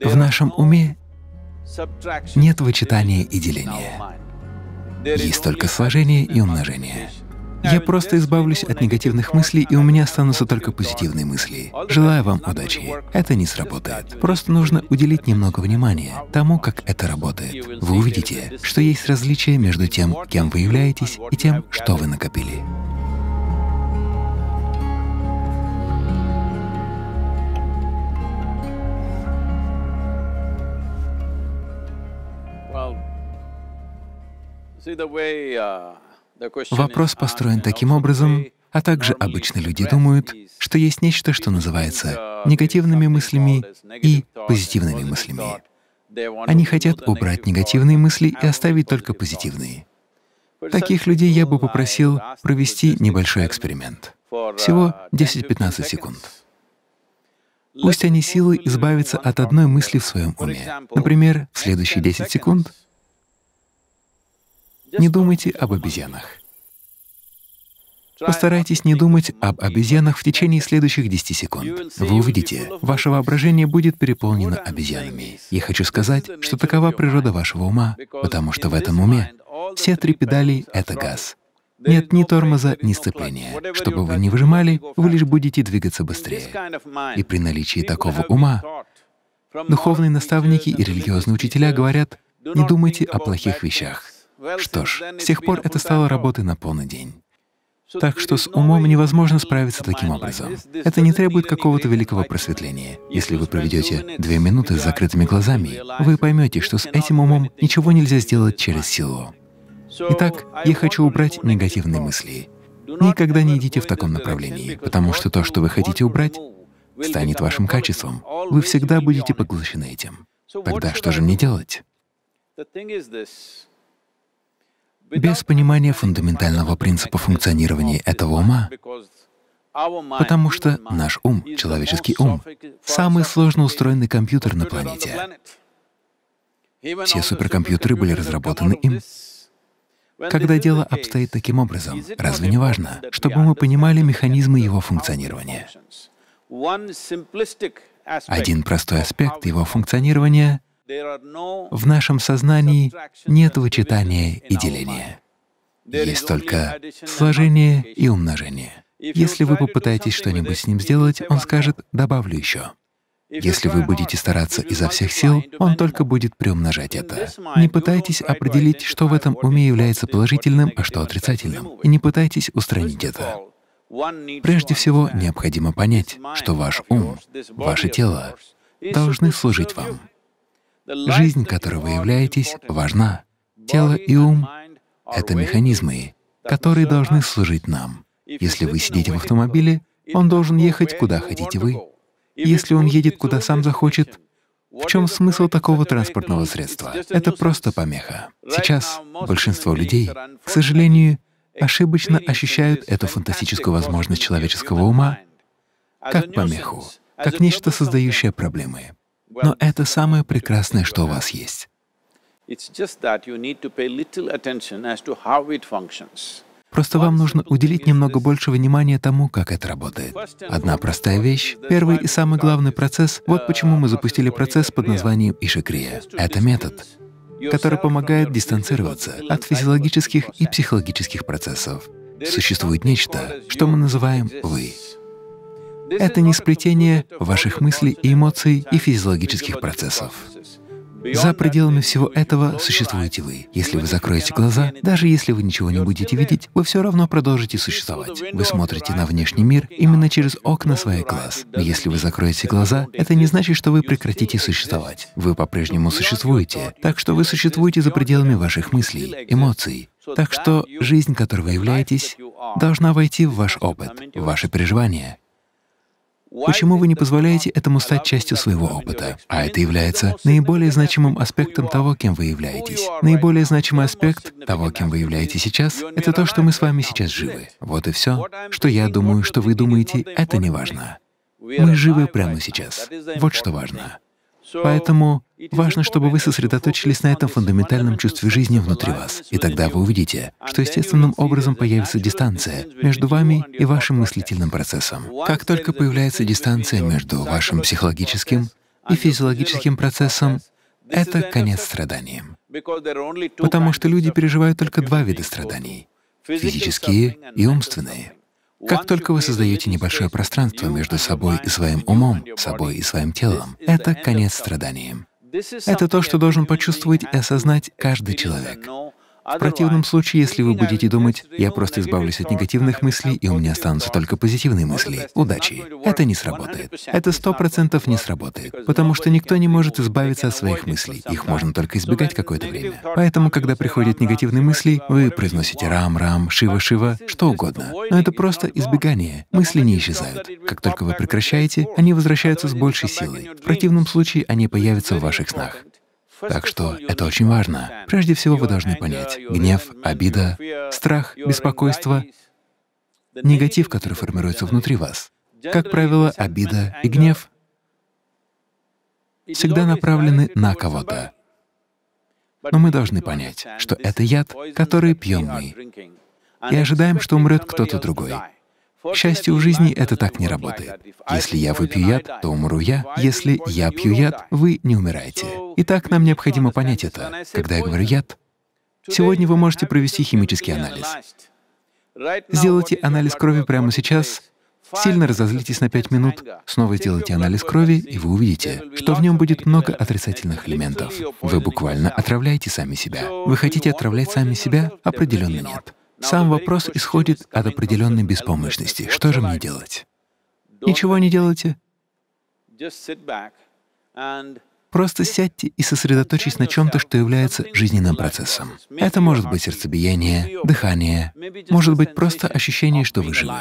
В нашем уме нет вычитания и деления. Есть только сложение и умножение. Я просто избавлюсь от негативных мыслей, и у меня останутся только позитивные мысли. Желаю вам удачи. Это не сработает. Просто нужно уделить немного внимания тому, как это работает. Вы увидите, что есть различия между тем, кем вы являетесь, и тем, что вы накопили. Вопрос построен таким образом, а также обычно люди думают, что есть нечто, что называется негативными мыслями и позитивными мыслями. Они хотят убрать негативные мысли и оставить только позитивные. Таких людей я бы попросил провести небольшой эксперимент. Всего 10-15 секунд. Пусть они силой избавятся от одной мысли в своем уме. Например, в следующие 10 секунд не думайте об обезьянах. Постарайтесь не думать об обезьянах в течение следующих 10 секунд. Вы увидите, ваше воображение будет переполнено обезьянами. Я хочу сказать, что такова природа вашего ума, потому что в этом уме все три педали — это газ. Нет ни тормоза, ни сцепления. Что бы вы ни выжимали, вы лишь будете двигаться быстрее. И при наличии такого ума духовные наставники и религиозные учителя говорят: «Не думайте о плохих вещах». Что ж, с тех пор это стало работой на полный день. Так что с умом невозможно справиться таким образом. Это не требует какого-то великого просветления. Если вы проведете 2 минуты с закрытыми глазами, вы поймете, что с этим умом ничего нельзя сделать через силу. Итак, я хочу убрать негативные мысли. Никогда не идите в таком направлении, потому что то, что вы хотите убрать, станет вашим качеством. Вы всегда будете поглощены этим. Тогда что же мне делать? Без понимания фундаментального принципа функционирования этого ума, потому что наш ум, человеческий ум, самый сложно устроенный компьютер на планете. Все суперкомпьютеры были разработаны им. Когда дело обстоит таким образом, разве не важно, чтобы мы понимали механизмы его функционирования? Один простой аспект его функционирования: в нашем сознании нет вычитания и деления. Есть только сложение и умножение. Если вы попытаетесь что-нибудь с ним сделать, он скажет: «Добавлю еще». Если вы будете стараться изо всех сил, он только будет приумножать это. Не пытайтесь определить, что в этом уме является положительным, а что отрицательным, и не пытайтесь устранить это. Прежде всего, необходимо понять, что ваш ум, ваше тело должны служить вам. Жизнь, которой вы являетесь, важна. Тело и ум — это механизмы, которые должны служить нам. Если вы сидите в автомобиле, он должен ехать, куда хотите вы. Если он едет, куда сам захочет, в чем смысл такого транспортного средства? Это просто помеха. Сейчас большинство людей, к сожалению, ошибочно ощущают эту фантастическую возможность человеческого ума как помеху, как нечто, создающее проблемы. Но это самое прекрасное, что у вас есть. Просто вам нужно уделить немного больше внимания тому, как это работает. Одна простая вещь, первый и самый главный процесс — вот почему мы запустили процесс под названием Иша крийя. Это метод, который помогает дистанцироваться от физиологических и психологических процессов. Существует нечто, что мы называем «вы». Это не сплетение ваших мыслей и эмоций и физиологических процессов. За пределами всего этого существуете вы. Если вы закроете глаза, даже если вы ничего не будете видеть, вы все равно продолжите существовать. Вы смотрите на внешний мир именно через окна своих глаз. Но если вы закроете глаза, это не значит, что вы прекратите существовать. Вы по-прежнему существуете, так что вы существуете за пределами ваших мыслей, эмоций. Так что жизнь, которой вы являетесь, должна войти в ваш опыт, в ваши переживания. Почему вы не позволяете этому стать частью своего опыта? А это является наиболее значимым аспектом того, кем вы являетесь. Наиболее значимый аспект того, кем вы являетесь сейчас, — это то, что мы с вами сейчас живы. Вот и все, что я думаю, что вы думаете, — это не важно. Мы живы прямо сейчас. Вот что важно. Поэтому важно, чтобы вы сосредоточились на этом фундаментальном чувстве жизни внутри вас, и тогда вы увидите, что естественным образом появится дистанция между вами и вашим мыслительным процессом. Как только появляется дистанция между вашим психологическим и физиологическим процессам, это конец страданиям. Потому что люди переживают только два вида страданий — физические и умственные. Как только вы создаете небольшое пространство между собой и своим умом, собой и своим телом, это конец страданиям. Это то, что должен почувствовать и осознать каждый человек. В противном случае, если вы будете думать, «Я просто избавлюсь от негативных мыслей, и у меня останутся только позитивные мысли. Удачи!» Это не сработает. Это 100% не сработает, потому что никто не может избавиться от своих мыслей. Их можно только избегать какое-то время. Поэтому, когда приходят негативные мысли, вы произносите «рам-рам», «шива-шива», что угодно. Но это просто избегание. Мысли не исчезают. Как только вы прекращаете, они возвращаются с большей силой. В противном случае они появятся в ваших снах. Так что это очень важно. Прежде всего вы должны понять — гнев, обида, страх, беспокойство, негатив, который формируется внутри вас. Как правило, обида и гнев всегда направлены на кого-то. Но мы должны понять, что это яд, который пьем мы, и ожидаем, что умрет кто-то другой. К счастью, в жизни это так не работает. Если я выпью яд, то умру я. Если я пью яд, вы не умираете. Итак, нам необходимо понять это. Когда я говорю «яд», сегодня вы можете провести химический анализ. Сделайте анализ крови прямо сейчас, сильно разозлитесь на 5 минут, снова сделайте анализ крови, и вы увидите, что в нем будет много отрицательных элементов. Вы буквально отравляете сами себя. Вы хотите отравлять сами себя? Определенно нет. Сам вопрос исходит от определенной беспомощности. Что же мне делать? Ничего не делайте. Просто сядьте и сосредоточьтесь на чем-то, что является жизненным процессом. Это может быть сердцебиение, дыхание, может быть просто ощущение, что вы живы.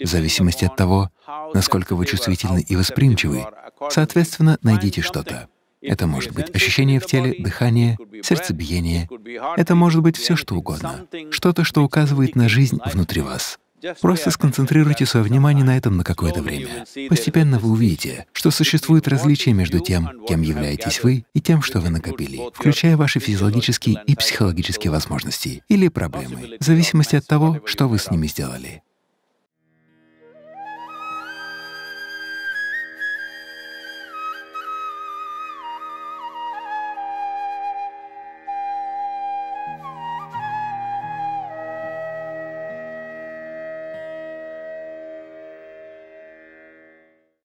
В зависимости от того, насколько вы чувствительны и восприимчивы, соответственно, найдите что-то. Это может быть ощущение в теле, дыхание, сердцебиение. Это может быть все что угодно, что-то, что указывает на жизнь внутри вас. Просто сконцентрируйте свое внимание на этом на какое-то время. Постепенно вы увидите, что существует различие между тем, кем являетесь вы, и тем, что вы накопили, включая ваши физиологические и психологические возможности или проблемы, в зависимости от того, что вы с ними сделали.